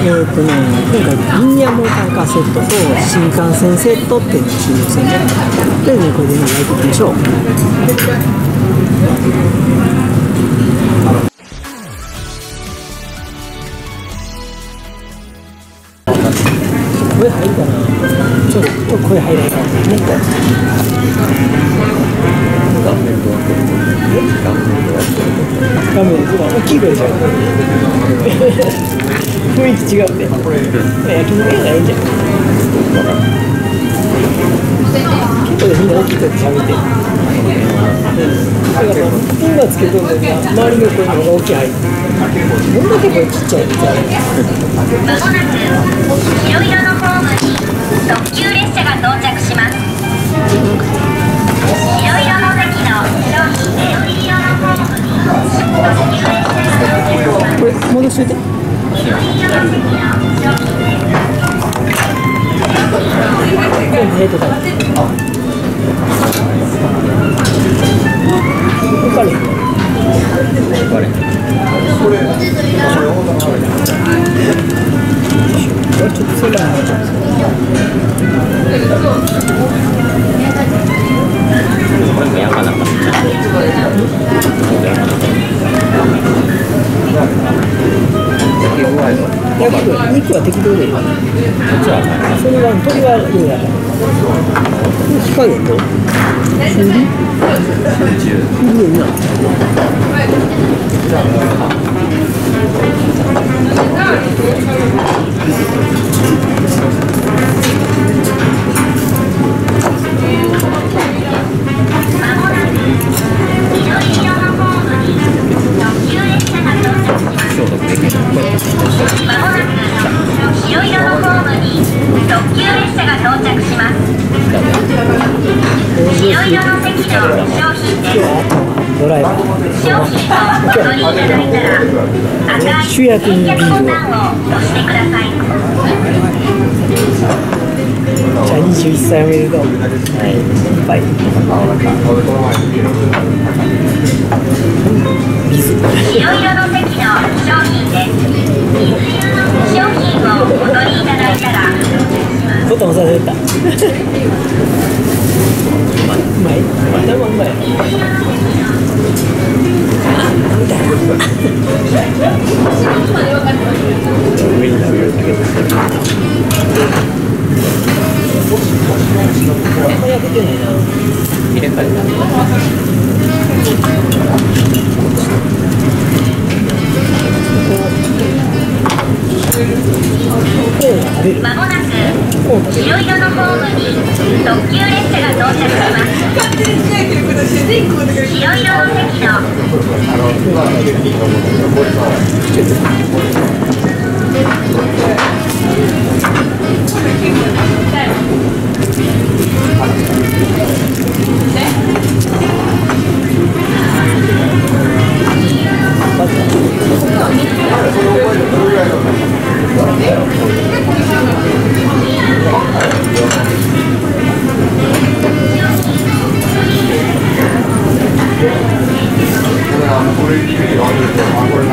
今回銀山モーターカーセットと新幹線セットっていうのを注目してみたいな。というのでこれで焼いていきましょう。声入るかな。ちょっと声入らないからね。画面が大きい声じゃん。雰囲気違うね。焼き肉屋がいいじゃん。結構でみんな大きい声で喋ってる。だから今つけとんのに周りの声の方が大きい入る。どんだけこれちっちゃいみたいな。まもなく白色のホームに特急列車が到着します。白色の席の緑色のホームに特急列車が到着します。これ戻しといて。緑色の席の商品です。肉は適当でいい。それは鶏はどうやら火加減と中火中火な。主役にビールを。じゃあ21歳おめでとう。はい、いっぱい。白色の席の商品です。商品をお取りいただいたら。ボタン押された。うまい。でもうまい。まもなく白色のホームに特急列車が到着します。白色の席のこれに入れて、これな。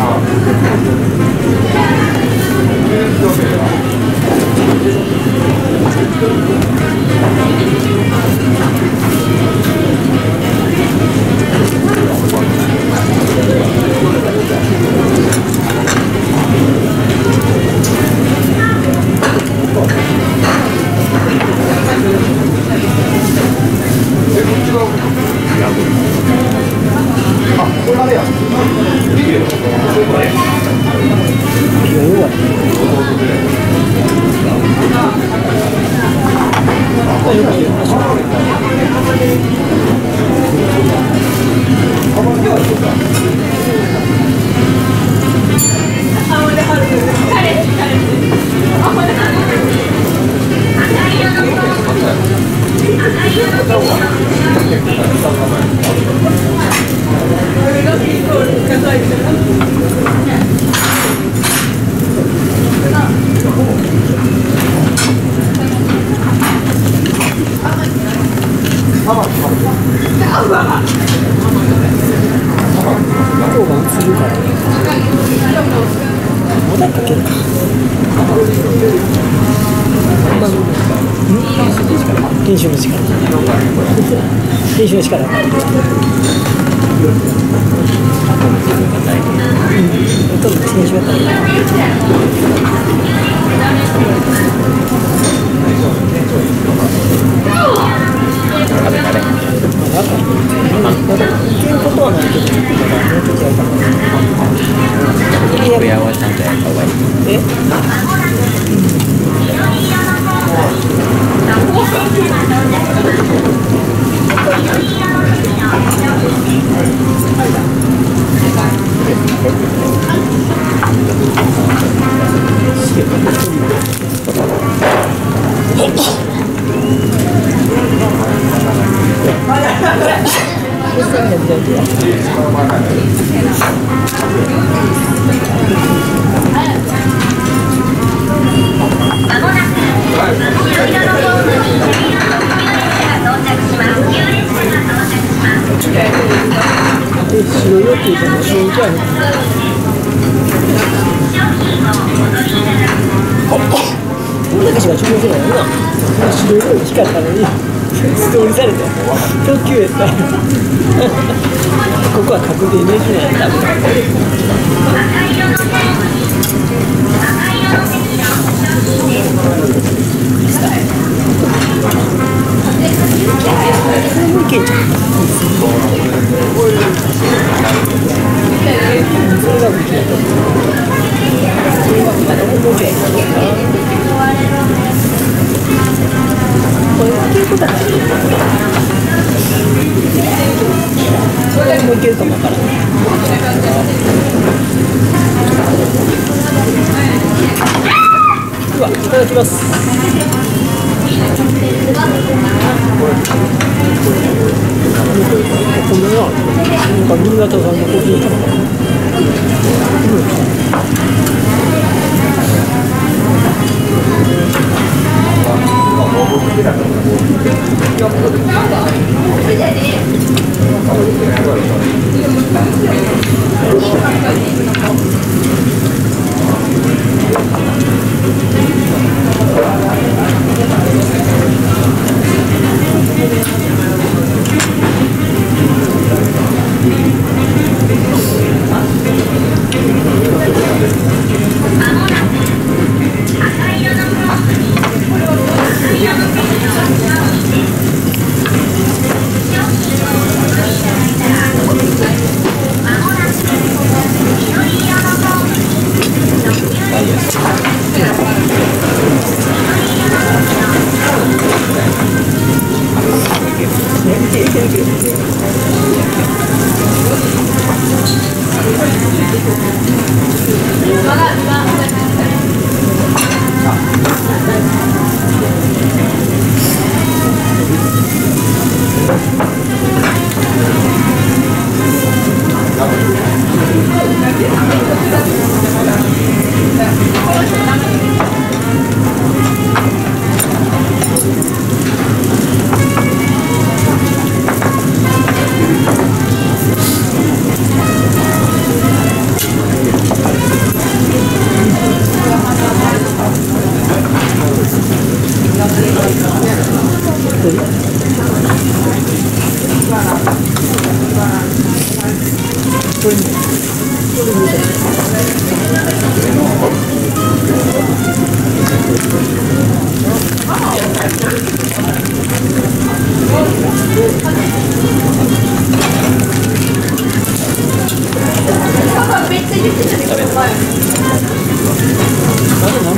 前山はかんない山行かないんだ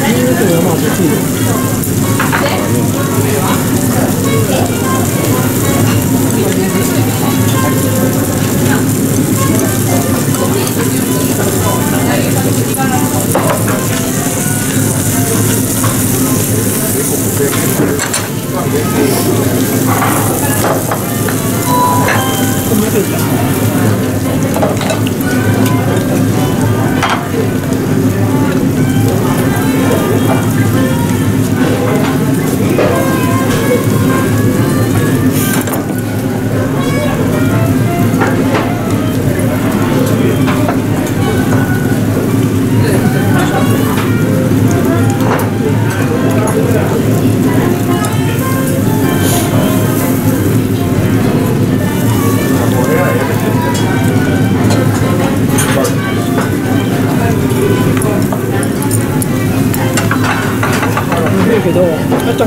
新潟の山は得意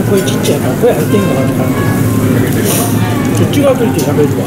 これちっちゃいから声入ってんのかなって感じ。こっち側取りて喋るわ。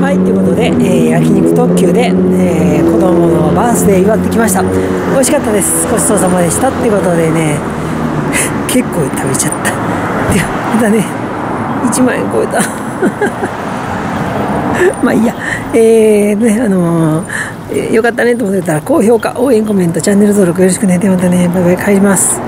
はい、ということで、焼肉特急で、子供のバースデー祝ってきました。美味しかったです。ごちそうさまでしたってことでね、結構食べちゃった。でまたね1万円超えたまあいいや、ね、よかったねと思ってたら高評価、応援コメント、チャンネル登録よろしくね。でまたね、バイバイ、帰ります。